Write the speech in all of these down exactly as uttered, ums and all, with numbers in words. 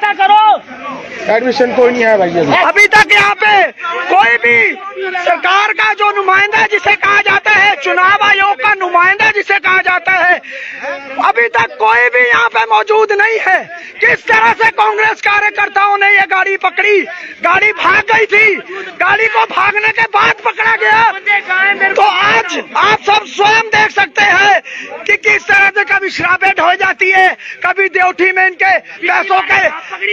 पता करो। एडमिशन कोई नहीं है भाई अभी तक यहाँ पे। कोई भी सरकार का जो नुमाइंदा जिसे कहा जाता है, चुनाव आयोग का नुमाइंदा जिसे कहा जाता है, अभी तक कोई भी यहाँ पे मौजूद नहीं है। किस तरह से कांग्रेस कार्यकर्ताओं ने ये गाड़ी पकड़ी, गाड़ी भाग गई थी, गाड़ी को भागने के बाद पकड़ा गया। तो आज आप सब स्वयं देख सकते हैं कि किस तरह से कभी शराबे ढो जाती है, कभी देवठी में इनके पैसों के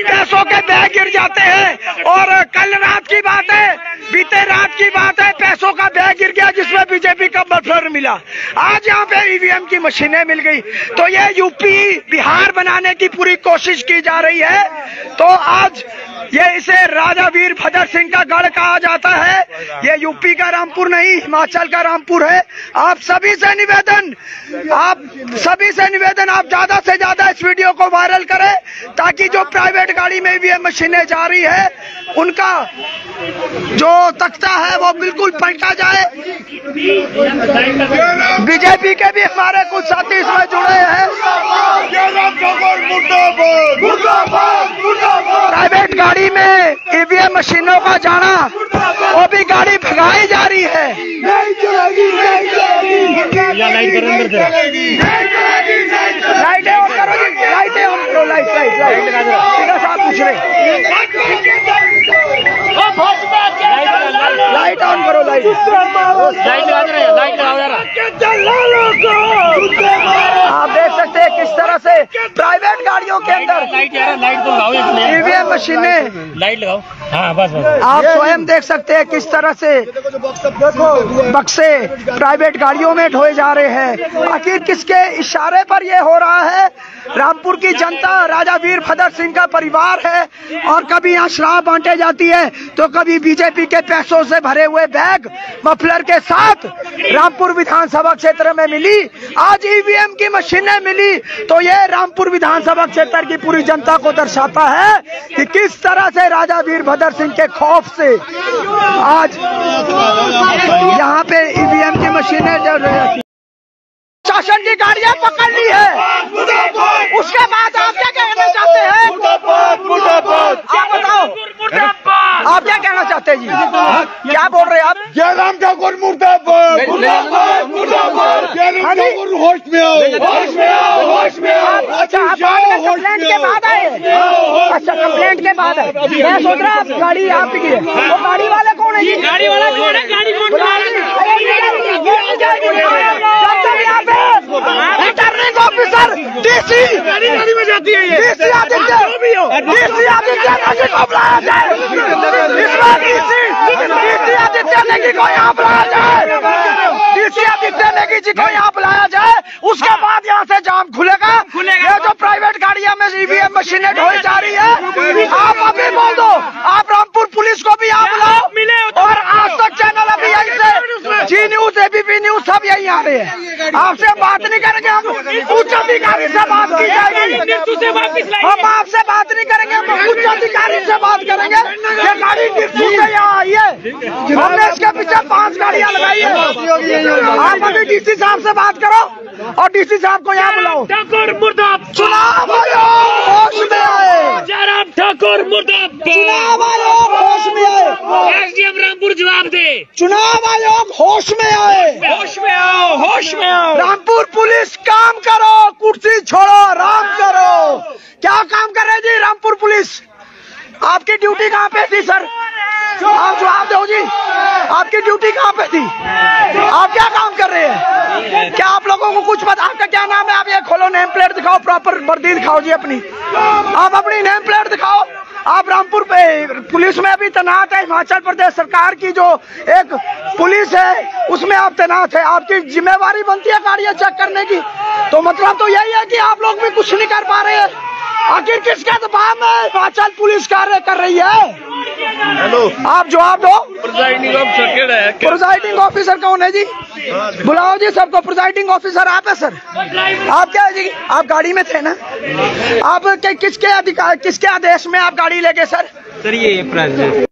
पैसों के बैग गिर जाते हैं। और कल रात की बात है, बीते रात की बात है, पैसों का बैग गिर गया जिसमें बीजेपी का मफलर मिला। आज यहाँ पे ईवीएम की मशीनें मिल गई। तो ये यूपी बिहार बनाने की पूरी कोशिश की जा रही है। तो आज ये इसे राजा वीरभद्र सिंह का गढ़ कहा जाता है। ये यूपी का रामपुर नहीं, हिमाचल का रामपुर है। आप सभी से निवेदन, आप सभी से निवेदन आप ज्यादा से ज्यादा इस वीडियो को वायरल करें, ताकि जो प्राइवेट गाड़ी में ईवीएम मशीनें जा रही है उनका जो तख्ता है वो बिल्कुल पलटा जाए। बीजेपी के भी हमारे कुछ साथी इसमें जुड़े हैं। प्राइवेट गाड़ी में ईवीएम मशीनों का जाना, वो भी गाड़ी भगाई जा रही है। लाइटें ऑन करो जी, लाइटें ऑन करो, लाइट लाइट लाइट ठीक है साहब पूछ रहे, लाइट ऑन करो, लाइट लाइट लगा दे रहे, लाइट लगाओ यार। आप देख सकते हैं किस तरह से प्राइवेट गाड़ियों के अंदर लाइट यार, लाइट तो लगाओ, ईवीएम मशीनें लाइट लगाओ। हाँ बस बस। आप स्वयं देख सकते हैं किस तरह से बक्से प्राइवेट गाड़ियों में ढोए जा रहे हैं। आखिर किसके इशारे पर ये हो रहा है? रामपुर की जनता, राजा वीरभद्र सिंह का परिवार है। और कभी यहाँ शराब बांटे जाती है, तो कभी बीजेपी के पैसों से भरे हुए बैग मफलर के साथ रामपुर विधानसभा क्षेत्र में मिली। आज ईवीएम की मशीनें मिली। तो ये रामपुर विधानसभा क्षेत्र की पूरी जनता को दर्शाता है कि किस तरह से राजा वीरभद्र सिंह के खौफ से आज यहाँ पे ईवीएम की मशीनें जल रही थी। शासन की गाड़ियां पकड़ ली है, उसके बाद आप क्या कहना चाहते हैं? आप बताओ, आप क्या कहना चाहते हैं जी? क्या बोल रहे हैं आप? जयराम ठाकुर मुर्दाबाद, होश में आओ, होश में आओ, होश में आओ। अच्छा, कंप्लेंट के बाद आए? अच्छा, कंप्लेंट के बाद आए। मैं सोच रहा आप गाड़ी आपकी है, वो गाड़ी वाला कौन है? गाड़ी वाला कौन है? गाड़ी कौन है? रिटर्निंग ऑफिसर डीसी गाड़ी में जाती है, ये डीसी आदित्य डीसी आदित्य नगी को बुलाया जाए। इस बार डीसी डीसी आदित्य नगी को यहाँ बुलाया जाए, डीसी आदित्य नगी जी को यहाँ बुलाया जाए। उसके बाद यहाँ से जाम खुलेगा। ये जो प्राइवेट गाड़ियाँ में ईवीएम मशीनें ढोई जा रही है, आप अभी बोल दो, आप रामपुर पुलिस को भी यहाँ बुलाओ। और आज तक चैनल अभी यहीं से, जी न्यूज, एबीपी न्यूज, सब यहीं आ रहे हैं। आपसे बात नहीं करेंगे हम, उच्च अधिकारी से बात की जाएगी। हम आपसे बात नहीं करेंगे, हम उच्च अधिकारी से बात करेंगे। ये गाड़ी नीतू से यहाँ आई है, हमने इसके पीछे पांच गाड़ियाँ लगाई है। आप अभी डीसी साहब से बात करो और डीसी साहब को यहाँ बुलाओ। चुनाव आयोग होश में आए, जयराम ठाकुर मुर्दाबाद, चुनाव आयोग होश में आए, एसडीएम रामपुर जवाब दे, चुनाव आयोग होश में आए, होश में आओ, होश में आओ। रामपुर पुलिस काम करो, कुर्सी छोड़ो, राम करो। क्या काम कर रहे जी रामपुर पुलिस? आपकी ड्यूटी कहाँ पे थी सर? आप जवाब दो जी, आपकी ड्यूटी कहाँ पे थी? आप क्या काम कर रहे हैं? क्या आप लोगों को कुछ पता? आपका क्या नाम है? आप ये खोलो, नेम प्लेट दिखाओ, प्रॉपर वर्दी दिखाओ जी अपनी। आप अपनी नेम प्लेट दिखाओ। आप रामपुर पे पुलिस में अभी तैनात है, हिमाचल प्रदेश सरकार की जो एक पुलिस है उसमें आप तैनात है। आपकी जिम्मेवारी बनती है गाड़ियाँ चेक करने की। तो मतलब तो यही है कि आप लोग भी कुछ नहीं कर पा रहे हैं। आखिर किसके दबाव में हिमाचल पुलिस कार्य कर रही है? हेलो, आप जवाब दो। प्रिजाइडिंग ऑफिसर है, प्रिजाइडिंग ऑफिसर कौन है जी? बुलाओ जी सबको। प्रिजाइडिंग ऑफिसर आप है सर? आप क्या है जी? आप गाड़ी में थे ना? आप किसके अधिकार, किसके आदेश में आप गाड़ी लेके सर? सर ये प्राइवेट